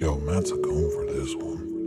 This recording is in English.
Yo, Matt's a goon for this one.